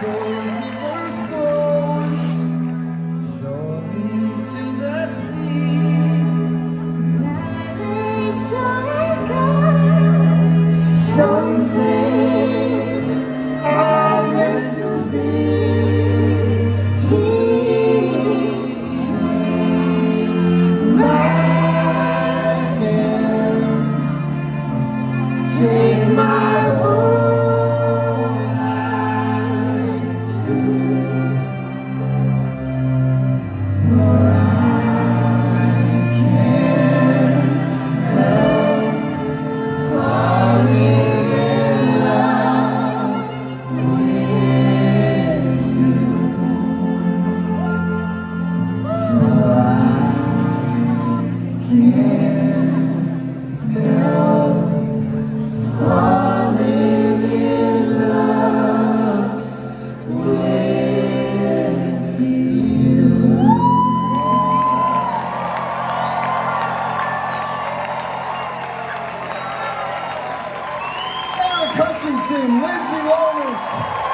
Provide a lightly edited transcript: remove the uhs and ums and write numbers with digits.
Eric Hutchinson, Lindsey Lomis.